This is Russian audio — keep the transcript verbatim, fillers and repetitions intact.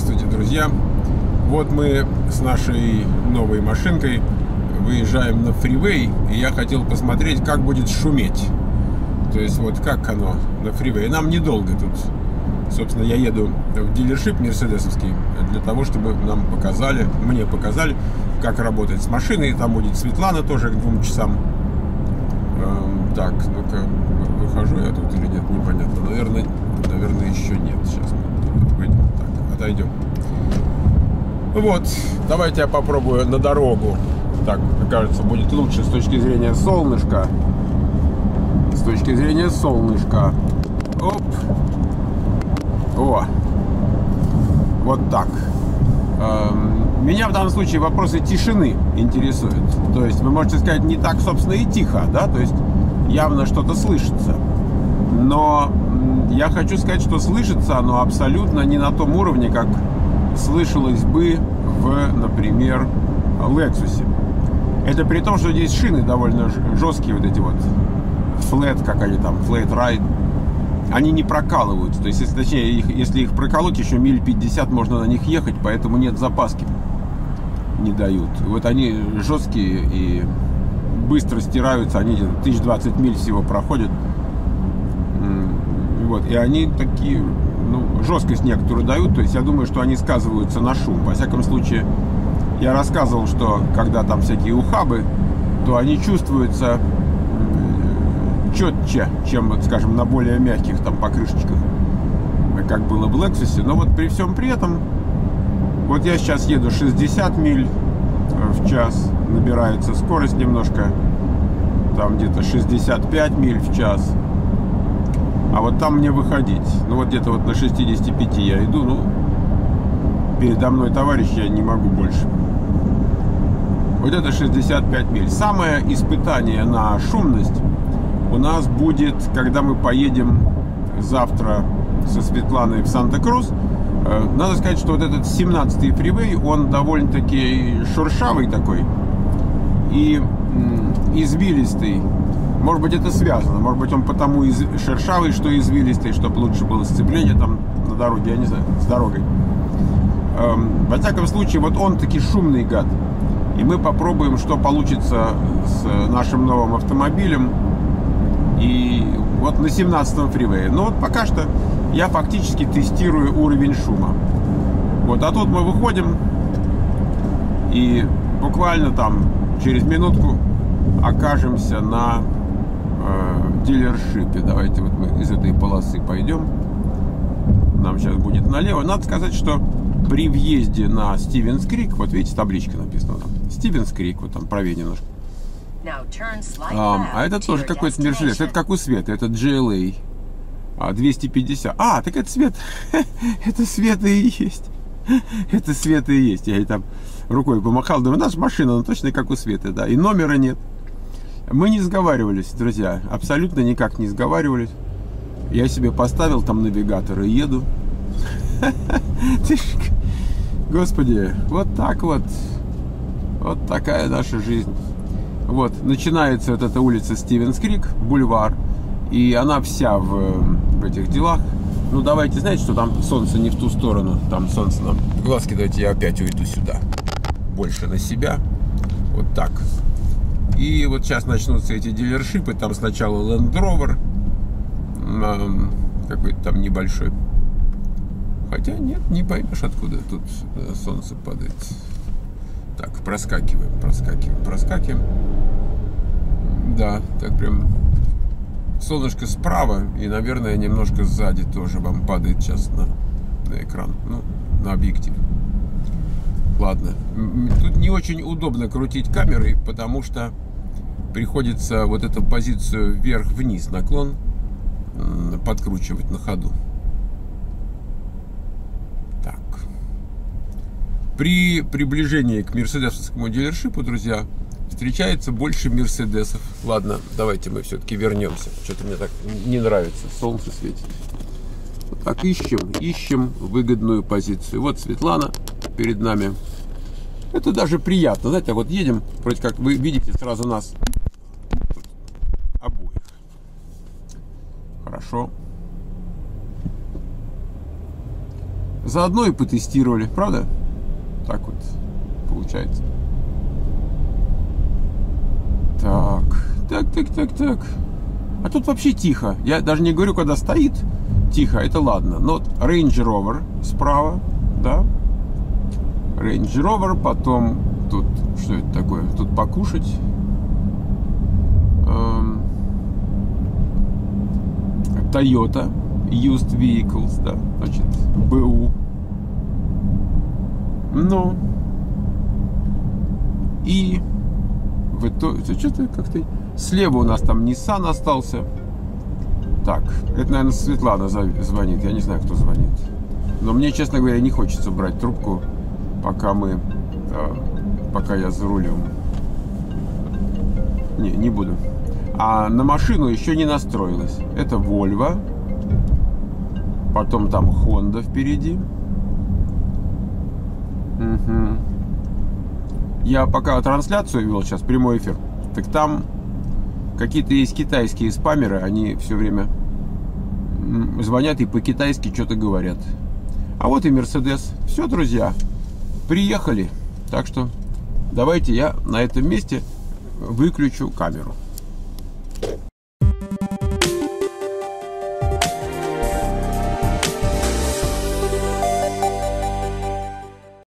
Здравствуйте, друзья! Вот мы с нашей новой машинкой выезжаем на фривей, и я хотел посмотреть, как будет шуметь. То есть вот как оно на фривей. Нам недолго тут. Собственно, я еду в дилершип мерседесовский для того, чтобы нам показали, мне показали, как работать с машиной. Там будет Светлана тоже к двум часам. Эм, так, ну-ка, выхожу я тут или нет, непонятно. Наверное, наверное, еще нет. Сейчас так, отойдем. Вот, давайте я попробую на дорогу. Так, кажется, будет лучше с точки зрения солнышка. С точки зрения солнышка. Оп. О, вот так. Меня в данном случае вопросы тишины интересуют. То есть вы можете сказать, не так, собственно, и тихо, да? То есть явно что-то слышится. Но я хочу сказать, что слышится оно абсолютно не на том уровне, как слышалось бы в, например, Lexus. Это при том, что здесь шины довольно жесткие, вот эти вот флэт, как они там, флэт райд. Они не прокалываются, то есть, если, точнее, их, если их проколоть, еще миль пятьдесят можно на них ехать, поэтому нет, запаски не дают. Вот они жесткие и быстро стираются, они тысяча двадцать миль всего проходят. Вот, и они такие, ну, жесткость некоторую дают, то есть я думаю, что они сказываются на шум. Во всяком случае, я рассказывал, что когда там всякие ухабы, то они чувствуются четче, чем, вот, скажем, на более мягких там покрышечках, как было в Lexus. Но вот при всем при этом, вот я сейчас еду шестьдесят миль в час, набирается скорость немножко, там где-то шестьдесят пять миль в час, а вот там мне выходить, ну вот где-то вот на шестидесяти пяти я иду, ну передо мной товарищ, я не могу больше. Вот это шестьдесят пять миль. Самое испытание на шумность у нас будет, когда мы поедем завтра со Светланой в Санта-Круз. Надо сказать, что вот этот семнадцатый фривей, он довольно-таки шуршавый такой и извилистый. Может быть, это связано, может быть, он потому и шершавый, что извилистый, чтобы лучше было сцепление там на дороге, я не знаю, с дорогой. Во всяком случае, вот он таки шумный гад. И мы попробуем, что получится с нашим новым автомобилем. И вот на семнадцатом фривее. Но вот пока что я фактически тестирую уровень шума. Вот, а тут мы выходим, и буквально там через минутку окажемся на э, дилершипе. Давайте вот мы из этой полосы пойдем. Нам сейчас будет налево. Надо сказать, что при въезде на Стивенс Крик, вот видите, табличка написана там, Стивенс Крик, вот там правее немножко. А, а это тоже какой-то мерседес. Это как у Светы, это джи эл эй двести пятьдесят. А, так это Свет. Это Света и есть. Это Света и есть. Я ей там рукой помахал. Думаю, наша машина, она точно как у Светы, да. И номера нет. Мы не сговаривались, друзья. Абсолютно никак не сговаривались. Я себе поставил там навигатор и еду. Господи, вот так вот. Вот такая наша жизнь. Вот, начинается вот эта улица Стивенс Крик, бульвар, и она вся в, в этих делах. Ну, давайте, знаете, что там солнце не в ту сторону, там солнце нам... Глазки, давайте я опять уйду сюда, больше на себя, вот так. И вот сейчас начнутся эти дилершипы, там сначала Land Rover, какой-то там небольшой. Хотя нет, не поймешь, откуда тут солнце падает. Так, проскакиваем, проскакиваем, проскакиваем. Да, так прям солнышко справа и, наверное, немножко сзади тоже вам падает сейчас на, на экран, ну, на объектив. Ладно, тут не очень удобно крутить камерой, потому что приходится вот эту позицию вверх-вниз наклон подкручивать на ходу. При приближении к мерседесовскому дилершипу, друзья, встречается больше мерседесов. Ладно, давайте мы все-таки вернемся. Что-то мне так не нравится. Солнце светит. Вот так ищем, ищем выгодную позицию. Вот Светлана перед нами. Это даже приятно. Знаете, вот едем, вроде как вы видите сразу нас обоих. Хорошо. Заодно и потестировали, правда? Так вот получается. Так, так, так, так, так. А тут вообще тихо. Я даже не говорю, когда стоит тихо, это ладно. Но Range Rover справа, да? Range Rover, потом тут что это такое? Тут покушать. Эм... Toyota Used Vehicles, да, значит, БУ. Ну и в итоге что-то как-то слева у нас там Nissan остался. Так, это, наверное, Светлана звонит. Я не знаю, кто звонит. Но мне, честно говоря, не хочется брать трубку, пока мы, пока я за рулем. Не, не буду. А на машину еще не настроилась. Это Volvo. Потом там Honda впереди. Угу. Я пока трансляцию вел, сейчас прямой эфир. Так там какие-то есть китайские спамеры, они все время звонят и по-китайски что-то говорят. А вот и Mercedes. Все, друзья, приехали. Так что давайте я на этом месте выключу камеру.